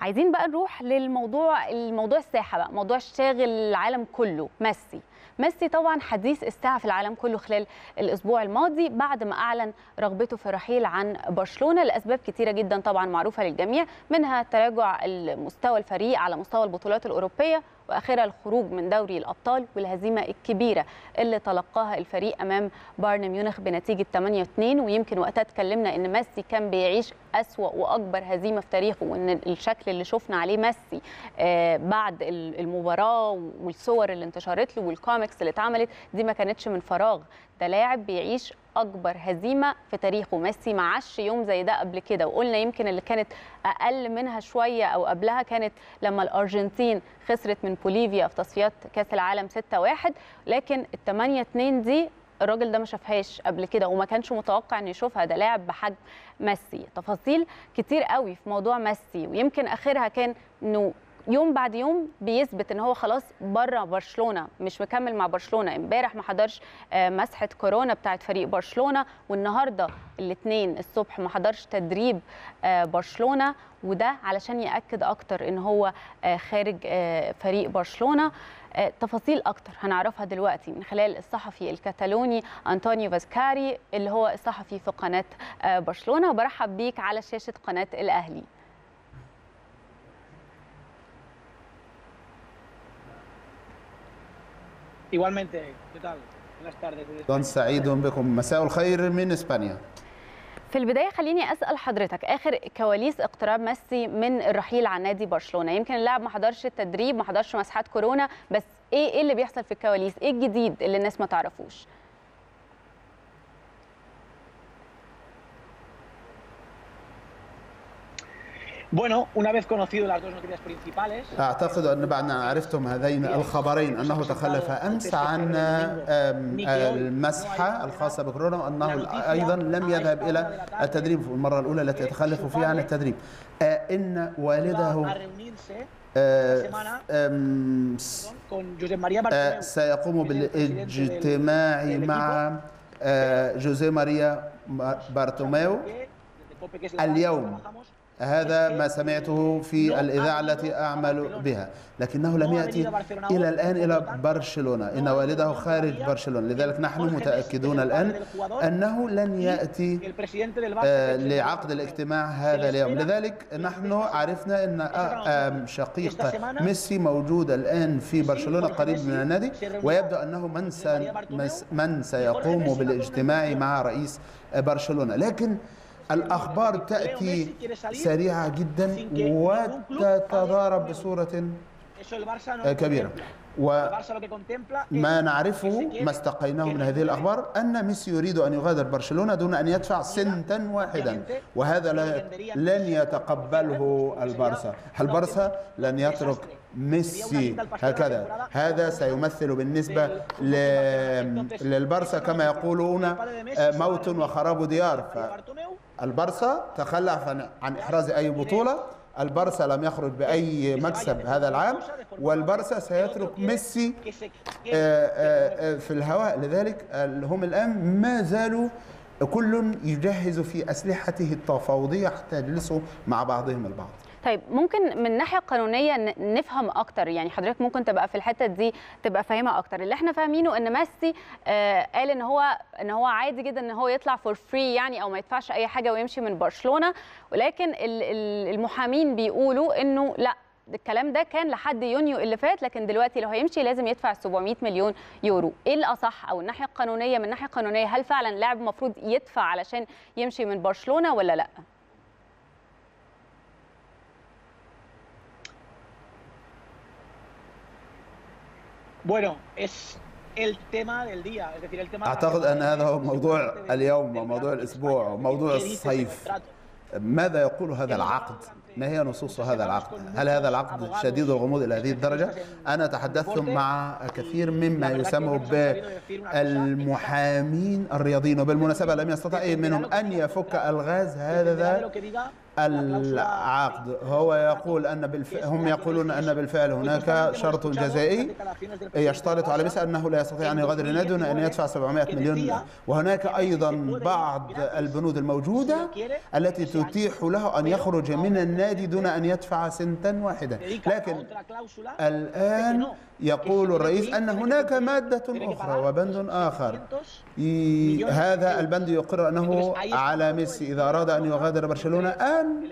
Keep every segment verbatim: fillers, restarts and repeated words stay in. عايزين بقى نروح للموضوع الموضوع الساحه بقى، موضوع الشاغل العالم كله، ميسي. ميسي طبعا حديث الساعه في العالم كله خلال الاسبوع الماضي بعد ما اعلن رغبته في الرحيل عن برشلونه لاسباب كثيره جدا طبعا معروفه للجميع، منها تراجع مستوى الفريق على مستوى البطولات الاوروبيه واخرها الخروج من دوري الابطال والهزيمه الكبيره اللي تلقاها الفريق امام بايرن ميونخ بنتيجه ثمانية اثنين، ويمكن وقتها اتكلمنا ان ميسي كان بيعيش اسوأ واكبر هزيمه في تاريخه، وان الشكل اللي شفنا عليه ميسي بعد المباراه والصور اللي انتشرت له والكوميكس اللي اتعملت دي ما كانتش من فراغ، ده لاعب بيعيش اكبر هزيمه في تاريخه. ميسي ما عاش يوم زي ده قبل كده، وقلنا يمكن اللي كانت اقل منها شويه او قبلها كانت لما الارجنتين خسرت من بوليفيا في تصفيات كاس العالم ستة واحد، لكن ال ثمانية اثنين دي الراجل ده ما شافهاش قبل كده وما كانش متوقع انه يشوفها، ده لاعب بحجم ميسي. تفاصيل كتير قوي في موضوع ميسي، ويمكن اخرها كان انه يوم بعد يوم بيثبت ان هو خلاص بره برشلونه، مش مكمل مع برشلونه. امبارح ما حضرش مسحه كورونا بتاعت فريق برشلونه، والنهارده الاثنين الصبح ما حضرش تدريب برشلونه، وده علشان ياكد اكتر ان هو خارج فريق برشلونه. تفاصيل اكتر هنعرفها دلوقتي من خلال الصحفي الكتالوني أنطونيو فازكاري اللي هو الصحفي في قناه برشلونه. وبرحب بيك على شاشه قناه الاهلي. Igualmente, ¿qué tal? Buenas tardes. Don سعيد بكم، مساء الخير من اسبانيا. في البداية خليني أسأل حضرتك آخر كواليس اقتراب ميسي من الرحيل عن نادي برشلونة. يمكن اللاعب ما حضرش التدريب، ما حضرش مسحات كورونا، بس إيه إيه اللي بيحصل في الكواليس؟ إيه الجديد اللي الناس ما تعرفوش؟ أعتقد أن بعد أن عرفتم هذين الخبرين أنه تخلف أمس عن المسحة الخاصة بكورونا، وأنه أيضا لم يذهب إلى التدريب في المرة الأولى التي يتخلف فيها عن التدريب. إن والده سيقوم بالاجتماع مع جوزيه ماريا بارتوميو اليوم، هذا ما سمعته في الإذاعة التي أعمل بها، لكنه لم يأتي إلى الآن إلى برشلونة. إن والده خارج برشلونة، لذلك نحن متأكدون الآن أنه لن يأتي لعقد الاجتماع هذا اليوم. لذلك نحن عرفنا أن شقيق ميسي موجود الآن في برشلونة قريب من النادي، ويبدو أنه من من سيقوم بالاجتماع مع رئيس برشلونة. لكن الأخبار تأتي سريعة جدا وتتضارب بصورة كبيرة، وما نعرفه ما استقيناه من هذه الأخبار أن ميسي يريد أن يغادر برشلونة دون أن يدفع سنتا واحدا، وهذا لن يتقبله البارسا. البارسا لن يترك ميسي هكذا، هذا سيمثل بالنسبة للبارسا كما يقولون موت وخراب ديار. فالبارسا تخلى عن إحراز أي بطولة، البارسا لم يخرج بأي مكسب هذا العام، والبارسا سيترك ميسي في الهواء. لذلك هم الآن ما زالوا كل يجهز في أسلحته التفاوضية حتى يجلسوا مع بعضهم البعض. طيب ممكن من ناحيه قانونيه نفهم اكتر، يعني حضرتك ممكن تبقى في الحته دي تبقى فاهمها اكتر. اللي احنا فاهمينه ان ميسي آه قال ان هو ان هو عادي جدا ان هو يطلع فور فري، يعني او ما يدفعش اي حاجه ويمشي من برشلونه، ولكن المحامين بيقولوا انه لا، الكلام ده كان لحد يونيو اللي فات، لكن دلوقتي لو هيمشي لازم يدفع سبعمئة مليون يورو. ايه الاصح او الناحيه القانونيه؟ من الناحيه القانونيه هل فعلا اللاعب المفروض يدفع علشان يمشي من برشلونه ولا لا؟ Bueno, es el tema del día, es decir, el tema. أعتقد أن هذا هو موضوع اليوم وموضوع الأسبوع وموضوع الصيف. ماذا يقول هذا العقد؟ ما هي نصوص هذا العقد؟ هل هذا العقد شديد الغموض إلى هذه الدرجة؟ أنا تحدثت مع كثير مما يسمى بالمحامين الرياضيين، وبالمناسبة لم يستطع أي منهم أن يفك الغاز هذا العقد. هو يقول أن بالف... هم يقولون أن بالفعل هناك شرط جزائي يشترط على ميسي أنه لا يستطيع أن يغادر النادي دون أن يدفع سبعمائة مليون. وهناك أيضا بعض البنود الموجودة التي تتيح له أن يخرج من النادي دون أن يدفع سنتا واحدا. لكن الآن يقول الرئيس أن هناك مادة أخرى وبند آخر. هذا البند يقر أنه على ميسي إذا أراد أن يغادر برشلونة أن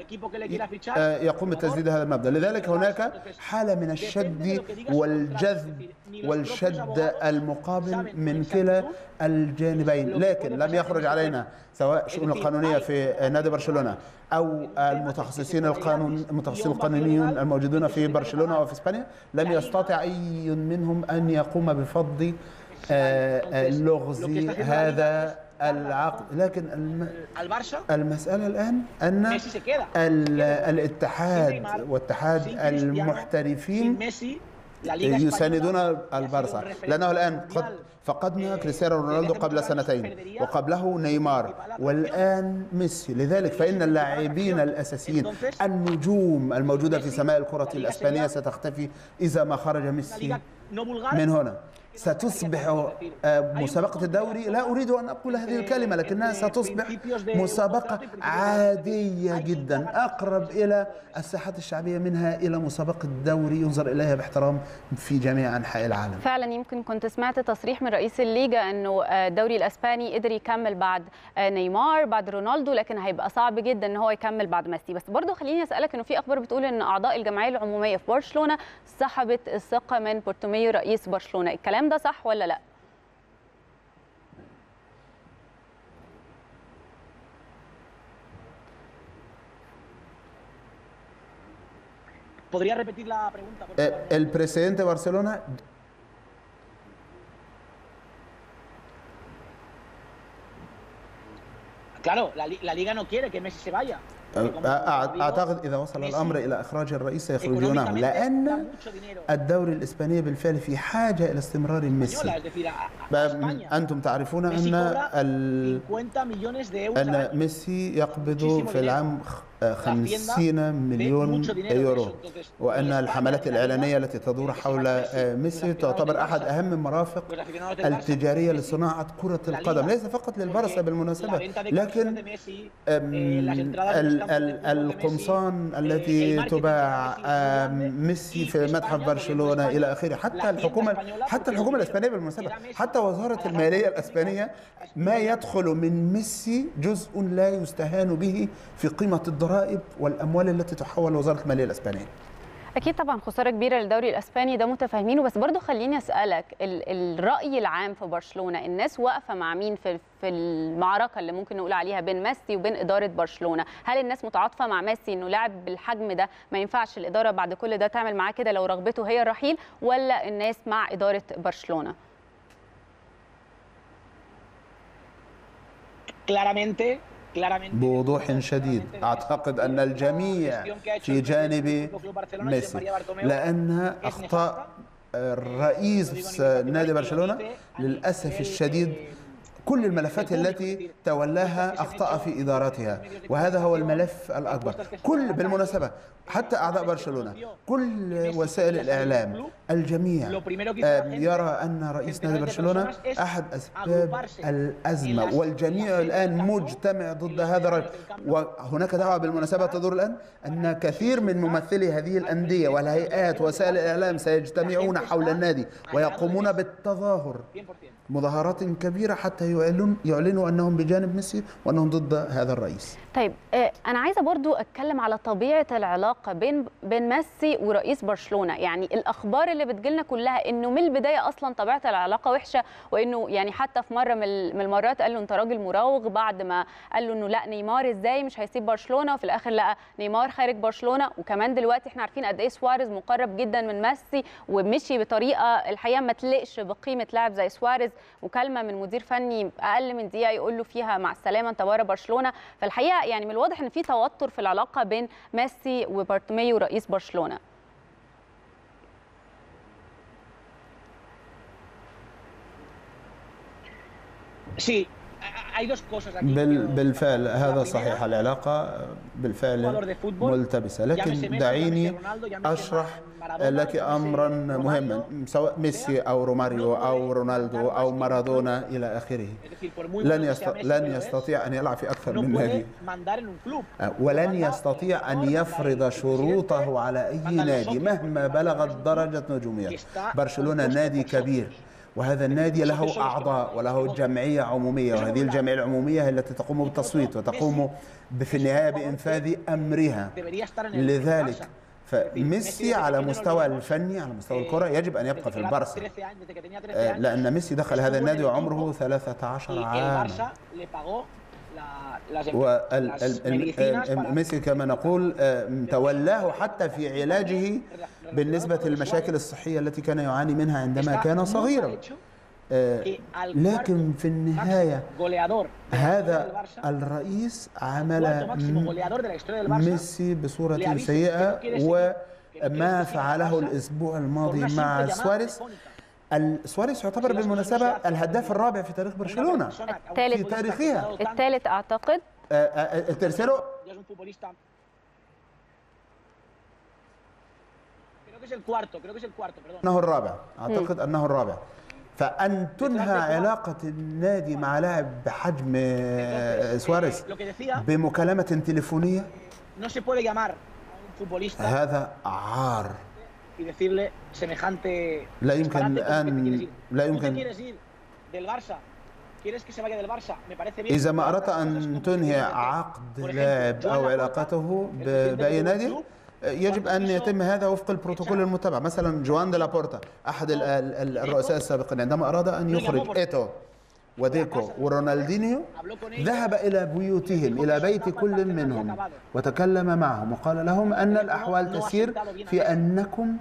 يقوم بتسديد هذا المبلغ. لذلك هناك حالة من الشد والجذب والشد المقابل من كلا الجانبين. لكن لم يخرج علينا سواء الشؤون القانونية في نادي برشلونة أو المتخصصين القانون المتخصصين القانونيون الموجودون في برشلونة أو في إسبانيا، لم يستطع أي منهم أن يقوم بفض لغز هذا العقد. لكن المسألة الآن أن الاتحاد واتحاد المحترفين يساندون البارسا، لأنه الآن قد فقدنا كريستيانو رونالدو قبل سنتين وقبله نيمار والآن ميسي. لذلك فإن اللاعبين الأساسيين النجوم الموجودة في سماء الكرة الإسبانية ستختفي إذا ما خرج ميسي من هنا. ستصبح مسابقة الدوري، لا أريد أن أقول هذه الكلمة، لكنها ستصبح مسابقة عادية جدا أقرب إلى الساحات الشعبية منها إلى مسابقة الدوري ينظر إليها باحترام في جميع أنحاء العالم. فعلا يمكن كنت سمعت تصريح من رئيس الليجا أنه الدوري الأسباني قدر يكمل بعد نيمار بعد رونالدو، لكن هيبقى صعب جدا أن هو يكمل بعد ميسي. بس برضه خليني أسألك أنه في أخبار بتقول أن أعضاء الجمعية العمومية في برشلونة سحبت الثقة من بارتوميو رئيس برشلونة، الكلام ده صح ولا لا؟ ¿Podría repetir la pregunta, por favor? El presidente de Barcelona. Claro, la, la liga no quiere que Messi se vaya. أعتقد إذا وصل الأمر إلى إخراج الرئيس سيخرجونه، لأن الدوري الإسباني بالفعل في حاجة إلى استمرار ميسي. أنتم تعرفون أن أن ميسي يقبض في العام خمسين مليون يورو، وأن الحملات الإعلانية التي تدور حول ميسي تعتبر أحد أهم المرافق التجارية لصناعة كرة القدم، ليس فقط للبارسا بالمناسبة، لكن القمصان التي تباع ميسي في متحف برشلونة إلى آخره. حتى الحكومة حتى الحكومة الإسبانية بالمناسبة، حتى وزارة المالية الإسبانية، ما يدخل من ميسي جزء لا يستهان به في قيمة الضرائب والأموال التي تحول وزارة المالية الإسبانية. أكيد طبعا خسارة كبيرة للدوري الإسباني، ده متفاهمينه. بس برضه خليني أسألك الرأي العام في برشلونة، الناس واقفة مع مين في في المعركة اللي ممكن نقول عليها بين ميسي وبين إدارة برشلونة؟ هل الناس متعاطفة مع ميسي إنه لاعب بالحجم ده ما ينفعش الإدارة بعد كل ده تعمل معاه كده لو رغبته هي الرحيل، ولا الناس مع إدارة برشلونة؟ Claramente بوضوح شديد أعتقد أن الجميع في جانب ميسي، لأن أخطاء الرئيس نادي برشلونة للأسف الشديد كل الملفات التي تولاها أخطأ في إدارتها، وهذا هو الملف الأكبر. كل بالمناسبة حتى أعضاء برشلونة، كل وسائل الإعلام، الجميع يرى أن رئيس نادي برشلونة أحد أسباب الأزمة، والجميع الآن مجتمع ضد هذا الرجل. وهناك دعوة بالمناسبة تدور الآن أن كثير من ممثلي هذه الأندية والهيئات وسائل الإعلام سيجتمعون حول النادي ويقومون بالتظاهر، مظاهرات كبيرة حتى يعلنوا أنهم بجانب ميسي وأنهم ضد هذا الرئيس. طيب أنا عايزة برضو أتكلم على طبيعة العلاقة بين بين ميسي ورئيس برشلونة. يعني الأخبار اللي بتجيلنا كلها إنه من البداية أصلا طبيعة العلاقة وحشة، وإنه يعني حتى في مرة من المرات قال له أنت راجل مراوغ، بعد ما قال له إنه لا نيمار إزاي مش هيسيب برشلونة، وفي الآخر لقى نيمار خارج برشلونة. وكمان دلوقتي إحنا عارفين قد إيه سواريز مقرب جدا من ميسي ومشي بطريقة الحقيقة ما تليقش بقيمة لاعب زي سواريز، مكالمة من مدير فني اقل من دقيقه يقول له فيها مع السلامه انت بره برشلونه. فالحقيقه يعني من الواضح ان في توتر في العلاقه بين ميسي وبارتوميو رئيس برشلونه. hay dos cosas aquí بال... بالفعل هذا صحيح، العلاقة بالفعل ملتبسة، لكن دعيني أشرح لك أمرا مهما، سواء ميسي أو روماريو أو رونالدو أو مارادونا إلى آخره لن, يست... لن يستطيع أن يلعب في أكثر من نادي، ولن يستطيع أن يفرض شروطه على أي نادي مهما بلغت درجة نجوميته. برشلونة نادي كبير، وهذا النادي له أعضاء وله جمعية عمومية، وهذه الجمعية العمومية التي تقوم بالتصويت وتقوم في النهاية بإنفاذ أمرها. لذلك فميسي على مستوى الفني على مستوى الكرة يجب أن يبقى في البارسا، لأن ميسي دخل هذا النادي وعمره ثلاثة عشر عاما، وميسي كما نقول تولاه حتى في علاجه بالنسبة للمشاكل الصحية التي كان يعاني منها عندما كان صغيرا. لكن في النهاية هذا الرئيس عمل ميسي بصورة سيئة، وما فعله الأسبوع الماضي مع سواريز. سواريز يعتبر بالمناسبة الهداف الرابع في تاريخ برشلونة في تاريخها، الثالث أعتقد الترسيرو أنه الرابع أعتقد أنه الرابع. فأن تنهى علاقة النادي مع لاعب بحجم سواريز بمكالمة تليفونية هذا عار، لا يمكن أن لا يمكن. إذا ما أردت أن تنهي عقد لاعب أو علاقته بأي نادي يجب أن يتم هذا وفق البروتوكول المتبع. مثلا جوان دي لابورتا أحد الرؤساء السابقين عندما أراد أن يخرج إيتو وديكو ورونالدينيو ذهب إلى بيوتهم إلى بيت كل منهم وتكلم معهم وقال لهم أن الأحوال تسير في أنكم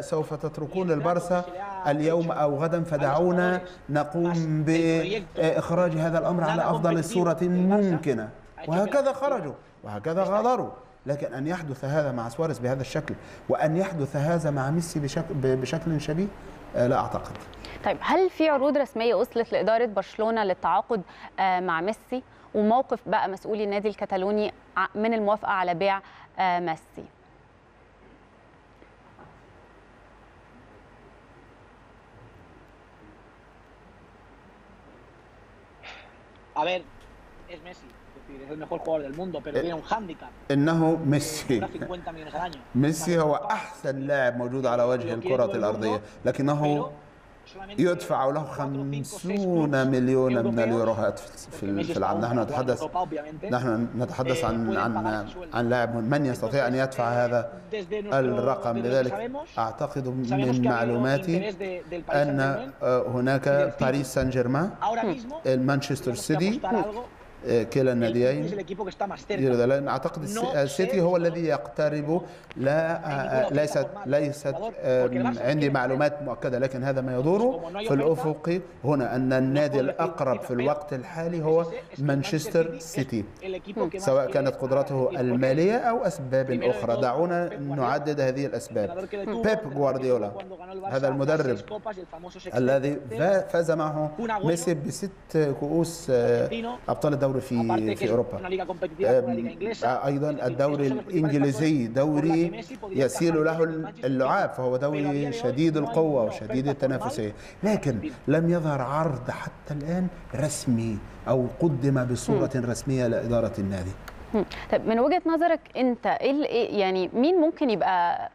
سوف تتركون البارسا اليوم أو غدا، فدعونا نقوم بإخراج هذا الأمر على أفضل صورة ممكنة. وهكذا خرجوا وهكذا غادروا. لكن أن يحدث هذا مع سواريز بهذا الشكل وأن يحدث هذا مع ميسي بشكل, بشكل شبيه لا أعتقد. طيب هل في عروض رسمية وصلت لإدارة برشلونة للتعاقد مع ميسي، وموقف بقى مسؤولي النادي الكتالوني من الموافقة على بيع ميسي؟ A ver, es Messi. إنه ميسي ميسي هو أحسن لاعب موجود على وجه الكرة الأرضية، لكنه يدفع له خمسين مليون من اليوروهات في العام. نحن نتحدث نحن نتحدث عن عن عن لاعب من يستطيع أن يدفع هذا الرقم. لذلك أعتقد من معلوماتي أن هناك باريس سان جيرمان، مانشستر سيتي، كلا الناديين. لأن أعتقد السيتي هو الذي يقترب، لا ليست ليست عندي معلومات مؤكدة، لكن هذا ما يدور في الأفق هنا أن النادي الأقرب في الوقت الحالي هو مانشستر سيتي، سواء كانت قدرته المالية أو أسباب أخرى. دعونا نعدد هذه الأسباب. بيب غوارديولا هذا المدرب الذي فاز معه ميسي بست كؤوس أبطال الدوري في في أوروبا، أيضا الدوري الإنجليزي دوري يسيل له اللعاب، فهو دوري شديد القوة وشديد التنافسية، لكن لم يظهر عرض حتى الآن رسمي أو قدم بصورة رسمية لإدارة النادي. طيب من وجهة نظرك أنت إيه يعني مين ممكن يبقى،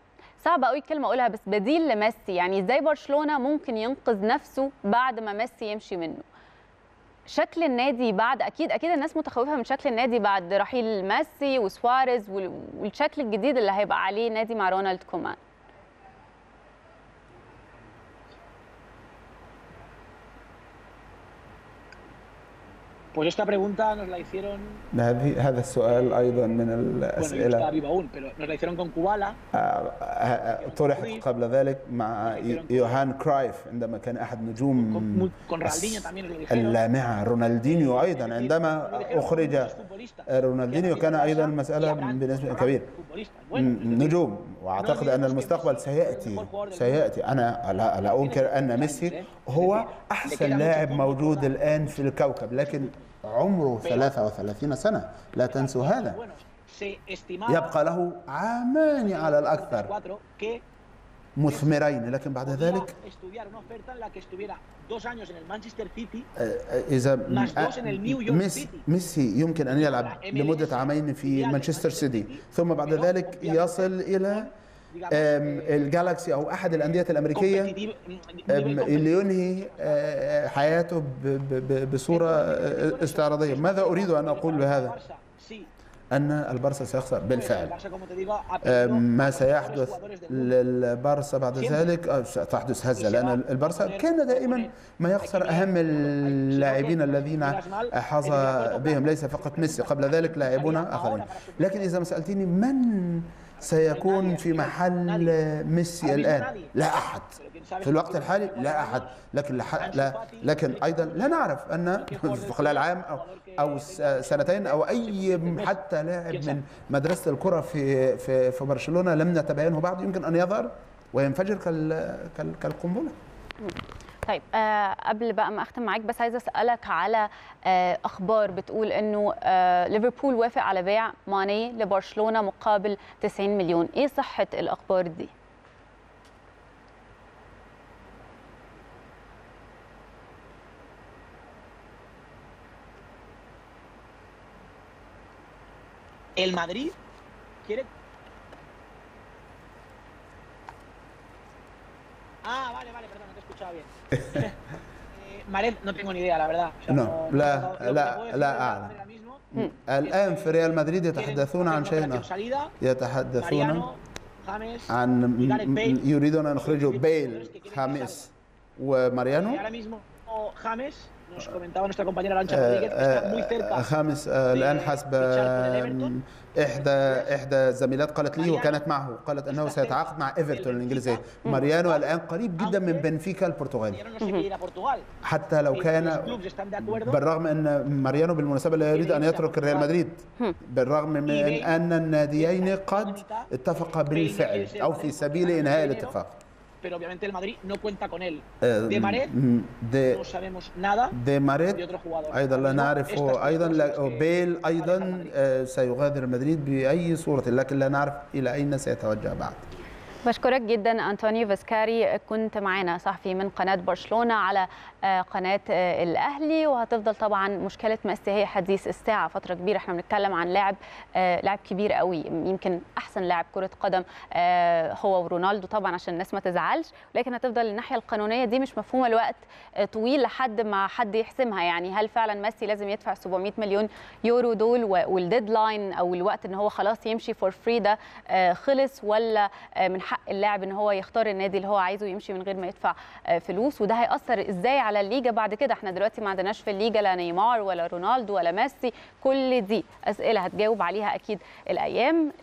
صعب قوي الكلمة أقولها، بس بديل لميسي؟ يعني إزاي برشلونة ممكن ينقذ نفسه بعد ما ميسي يمشي منه؟ شكل النادي بعد اكيد اكيد الناس متخوفه من شكل النادي بعد رحيل ميسي وسواريز والشكل الجديد اللي هيبقى عليه نادي مع رونالد كومان. هذا السؤال ايضا من الاسئله طرحت قبل ذلك مع يوهان كرايف عندما كان احد نجوم اللامعه. رونالدينيو ايضا عندما اخرج رونالدينيو كان ايضا مساله بالنسبه كبيره، نجوم واعتقد ان المستقبل سياتي سياتي انا لا, لا انكر ان ميسي هو احسن لاعب موجود الان في الكوكب، لكن عمره ثلاثة وثلاثين سنه، لا تنسوا هذا، يبقى له عامان على الاكثر مثمرين، لكن بعد ذلك إذا ميسي يمكن أن يلعب لمدة عامين في مانشستر سيتي ثم بعد ذلك يصل إلى الجالاكسي أو أحد الأندية الأمريكية اللي ينهي حياته بصورة استعراضية. ماذا أريد أن أقول بهذا؟ أن البارسا سيخسر بالفعل. ما سيحدث للبارسا بعد ذلك ستحدث هزة، لأن البارسا كان دائما ما يخسر أهم اللاعبين الذين حظى بهم، ليس فقط ميسي، قبل ذلك لاعبون آخرين. لكن إذا ما سألتني من سيكون في محل ميسي الآن، لا أحد في الوقت الحالي، لا أحد. لكن لا لكن أيضا لا نعرف أن في خلال عام أو أو سنتين أو أي حتى لاعب من مدرسة الكرة في في في برشلونة لم نتبينه بعد يمكن أن يظهر وينفجر كالقنبلة. طيب آه قبل بقى ما اختم معاك بس عايزه اسالك على آه اخبار بتقول انه آه ليفربول وافق على بيع ماني لبرشلونه مقابل تسعين مليون، ايه صحه الاخبار دي؟ المدريد quiere Ah, vale, vale, perdón, no te he escuchado bien. Marez, no tengo ni idea, la verdad. No, la, la, la. الآن في ريال مدريد يتحدثون عن شيء، يتحدثون عن يريدون أن يخرجوا بيل، خامس وماريانو. خامس الآن حسب إحدى إحدى الزميلات قالت لي وكانت معه، قالت أنه سيتعاقد مع إيفرتون الإنجليزية. ماريانو الآن قريب جدا من بنفيكا البرتغالي، حتى لو كان بالرغم أن ماريانو بالمناسبة لا يريد أن يترك ريال مدريد، بالرغم من أن الناديين قد اتفقا بالفعل أو في سبيل إنهاء الاتفاق. Pero obviamente el Madrid no cuenta con él. De Maret no sabemos nada. De Maret أيضا لا نعرف، أيضا بيل أيضا سيغادر مدريد بأي صورة، لكن لا نعرف إلى أين سيتوجه بعد. بشكرك جدا أنطونيو فاسكاري، كنت معنا صحفي من قناة برشلونة على قناة الأهلي، وهتفضل طبعا مشكلة ميسي هي حديث الساعة فترة كبيرة. احنا بنتكلم عن لاعب لاعب كبير قوي، يمكن أحسن لاعب كرة قدم هو ورونالدو طبعا عشان الناس ما تزعلش، ولكن هتفضل الناحية القانونية دي مش مفهومة الوقت طويل لحد ما حد يحسمها. يعني هل فعلا ميسي لازم يدفع سبعمية مليون يورو دول والديدلاين أو الوقت إن هو خلاص يمشي فور فري ده خلص، ولا من حق اللاعب ان هو يختار النادي اللي هو عايزه ويمشي من غير ما يدفع فلوس؟ وده هيأثر ازاي على الليجا بعد كده؟ احنا دلوقتي ما عندناش في الليجا لا نيمار ولا رونالدو ولا ميسي، كل دي اسئله هتجاوب عليها اكيد الايام.